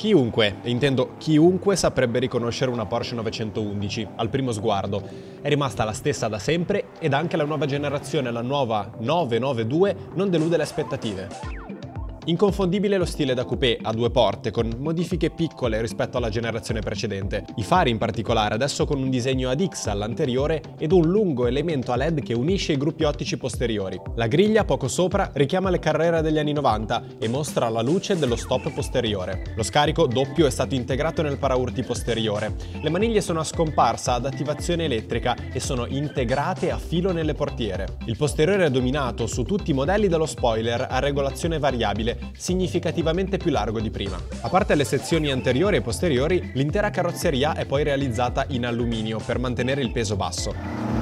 Chiunque, e intendo chiunque, saprebbe riconoscere una Porsche 911 al primo sguardo. È rimasta la stessa da sempre ed anche la nuova generazione, la nuova 992, non delude le aspettative. Inconfondibile lo stile da coupé a due porte, con modifiche piccole rispetto alla generazione precedente. I fari in particolare, adesso con un disegno ad X all'anteriore ed un lungo elemento a LED che unisce i gruppi ottici posteriori. La griglia poco sopra richiama le carrera degli anni 90 e mostra la luce dello stop posteriore. Lo scarico doppio è stato integrato nel paraurti posteriore. Le maniglie sono a scomparsa ad attivazione elettrica e sono integrate a filo nelle portiere. Il posteriore è dominato su tutti i modelli dallo spoiler a regolazione variabile, significativamente più largo di prima. A parte le sezioni anteriori e posteriori, l'intera carrozzeria è poi realizzata in alluminio per mantenere il peso basso.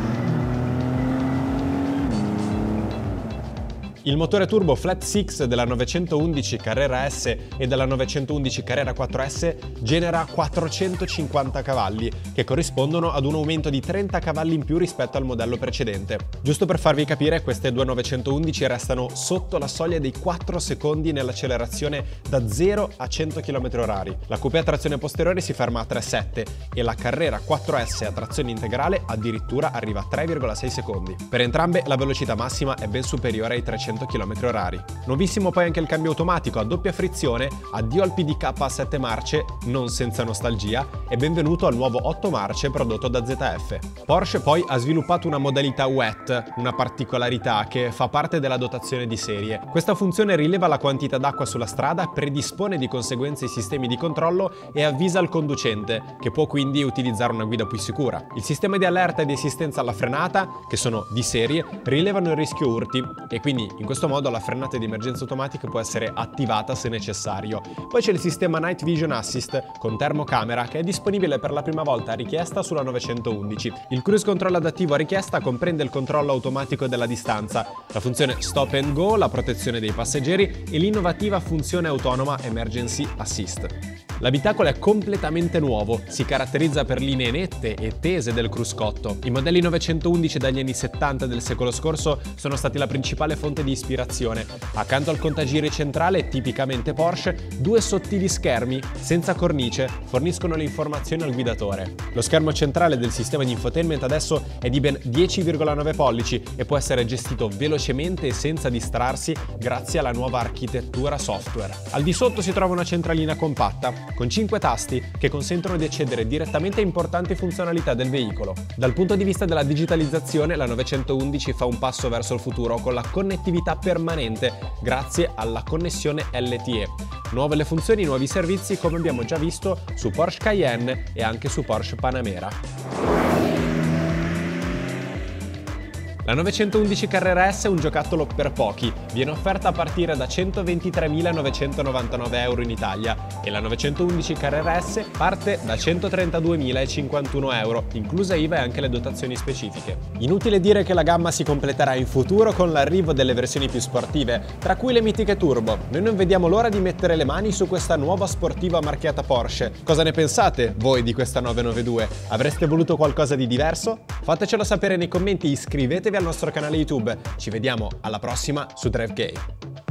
Il motore turbo Flat 6 della 911 Carrera S e della 911 Carrera 4S genera 450 cavalli, che corrispondono ad un aumento di 30 cavalli in più rispetto al modello precedente. Giusto per farvi capire, queste due 911 restano sotto la soglia dei 4 secondi nell'accelerazione da 0 a 100 km/h. La coupé a trazione posteriore si ferma a 3,7 e la Carrera 4S a trazione integrale addirittura arriva a 3,6 secondi. Per entrambe la velocità massima è ben superiore ai 300 km/h. Nuovissimo poi anche il cambio automatico a doppia frizione, addio al PDK a 7 marce, non senza nostalgia, e benvenuto al nuovo 8 marce prodotto da ZF. Porsche poi ha sviluppato una modalità wet, una particolarità che fa parte della dotazione di serie. Questa funzione rileva la quantità d'acqua sulla strada, predispone di conseguenza i sistemi di controllo e avvisa il conducente, che può quindi utilizzare una guida più sicura. Il sistema di allerta e di assistenza alla frenata, che sono di serie, rilevano il rischio urti e quindi in questo modo la frenata di emergenza automatica può essere attivata se necessario. Poi c'è il sistema Night Vision Assist con termocamera, che è disponibile per la prima volta a richiesta sulla 911. Il cruise control adattivo a richiesta comprende il controllo automatico della distanza, la funzione stop and go, la protezione dei passeggeri e l'innovativa funzione autonoma Emergency Assist. L'abitacolo è completamente nuovo, si caratterizza per linee nette e tese del cruscotto. I modelli 911 dagli anni 70 del secolo scorso sono stati la principale fonte di ispirazione. Accanto al contagiri centrale, tipicamente Porsche, due sottili schermi, senza cornice, forniscono le informazioni al guidatore. Lo schermo centrale del sistema di infotainment adesso è di ben 10,9 pollici e può essere gestito velocemente e senza distrarsi grazie alla nuova architettura software. Al di sotto si trova una centralina compatta, con 5 tasti che consentono di accedere direttamente a importanti funzionalità del veicolo. Dal punto di vista della digitalizzazione, la 911 fa un passo verso il futuro con la connettività permanente grazie alla connessione LTE. Nuove le funzioni, nuovi servizi, come abbiamo già visto su Porsche Cayenne e anche su Porsche Panamera. La 911 Carrera S è un giocattolo per pochi, viene offerta a partire da 123.999 euro in Italia e la 911 Carrera S parte da 132.051 euro, inclusa IVA e anche le dotazioni specifiche. Inutile dire che la gamma si completerà in futuro con l'arrivo delle versioni più sportive, tra cui le mitiche turbo. Noi non vediamo l'ora di mettere le mani su questa nuova sportiva marchiata Porsche. Cosa ne pensate voi di questa 992? Avreste voluto qualcosa di diverso? Fatecelo sapere nei commenti, iscrivetevi al nostro canale YouTube. Ci vediamo alla prossima su DriveK.